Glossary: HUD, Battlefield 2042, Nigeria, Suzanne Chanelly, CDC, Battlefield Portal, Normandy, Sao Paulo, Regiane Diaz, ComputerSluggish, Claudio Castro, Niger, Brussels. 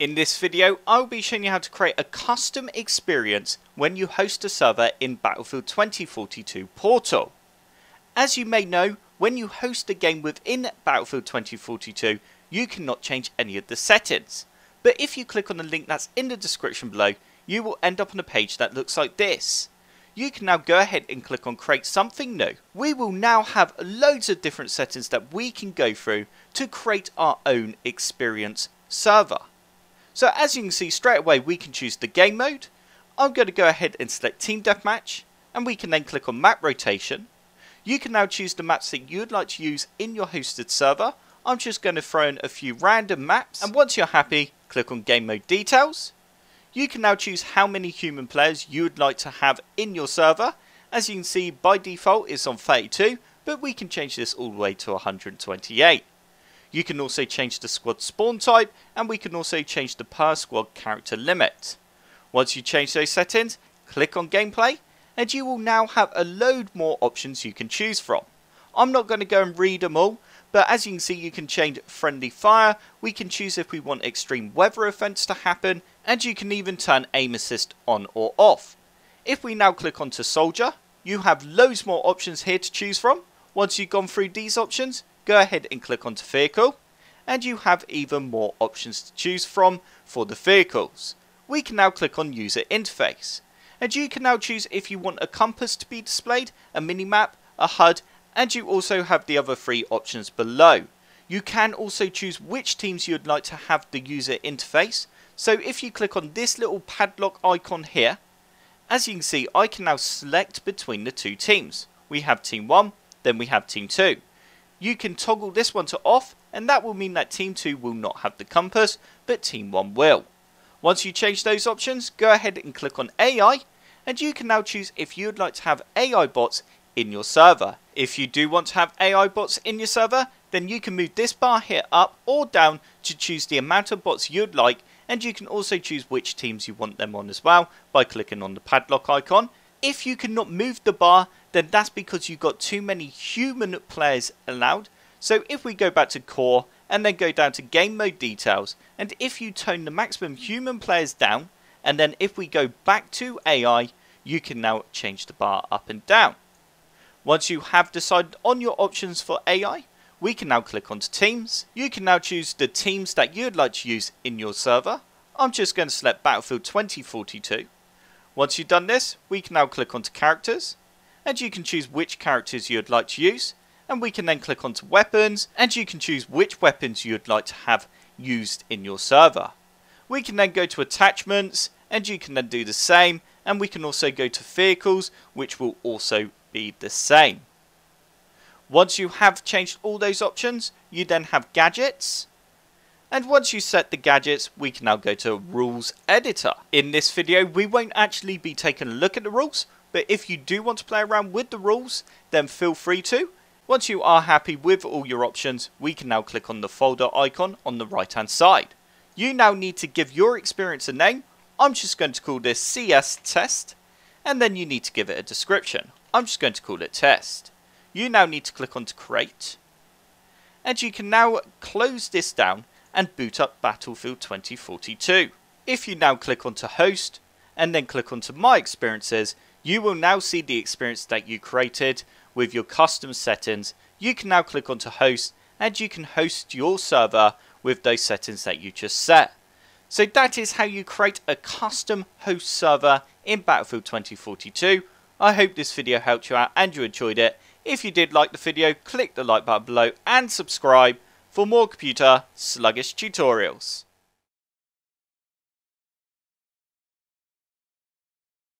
In this video, I'll be showing you how to create a custom experience when you host a server in Battlefield 2042 Portal. As you may know, when you host a game within Battlefield 2042, you cannot change any of the settings. But if you click on the link that's in the description below, you will end up on a page that looks like this. You can now go ahead and click on create something new. We will now have loads of different settings that we can go through to create our own experience server. So as you can see straight away, we can choose the game mode. I'm going to go ahead and select Team Deathmatch, and we can then click on map rotation. You can now choose the maps that you'd like to use in your hosted server. I'm just going to throw in a few random maps, and once you're happy, click on game mode details. You can now choose how many human players you would like to have in your server. As you can see, by default it's on 32, but we can change this all the way to 128. You can also change the squad spawn type, and we can also change the per squad character limit. Once you change those settings, click on gameplay, and you will now have a load more options you can choose from. I'm not going to go and read them all, but as you can see, you can change friendly fire, we can choose if we want extreme weather events to happen, and you can even turn aim assist on or off. If we now click onto soldier, you have loads more options here to choose from. Once you've gone through these options, go ahead and click onto vehicle, and you have even more options to choose from for the vehicles. We can now click on user interface, and you can now choose if you want a compass to be displayed, a minimap, a HUD, and you also have the other three options below. You can also choose which teams you'd like to have the user interface. So if you click on this little padlock icon here, as you can see, I can now select between the two teams. We have team 1, then we have team 2. You can toggle this one to off, and that will mean that team 2 will not have the compass, but team 1 will. Once you change those options, go ahead and click on AI, and you can now choose if you'd like to have AI bots in your server. If you do want to have AI bots in your server, then you can move this bar here up or down to choose the amount of bots you'd like, and you can also choose which teams you want them on as well by clicking on the padlock icon. If you cannot move the bar, then that's because you've got too many human players allowed. So if we go back to core and then go down to game mode details, and if you tone the maximum human players down, and then if we go back to AI, you can now change the bar up and down. Once you have decided on your options for AI, we can now click onto teams. You can now choose the teams that you'd like to use in your server. I'm just going to select Battlefield 2042. Once you've done this, we can now click onto characters, and you can choose which characters you'd like to use, and we can then click onto weapons, and you can choose which weapons you'd like to have used in your server. We can then go to attachments, and you can then do the same, and we can also go to vehicles, which will also be the same. Once you have changed all those options, you then have gadgets. And once you set the gadgets, we can now go to rules editor. In this video, we won't actually be taking a look at the rules, but if you do want to play around with the rules, then feel free to. Once you are happy with all your options, we can now click on the folder icon on the right hand side. You now need to give your experience a name. I'm just going to call this CS test, and then you need to give it a description. I'm just going to call it test. You now need to click on to create, and you can now close this down and boot up Battlefield 2042. If you now click onto host and then click onto my experiences, you will now see the experience that you created with your custom settings. You can now click onto host, and you can host your server with those settings that you just set. So that is how you create a custom host server in Battlefield 2042. I hope this video helped you out and you enjoyed it. If you did like the video, click the like button below and subscribe for more computer sluggish tutorials.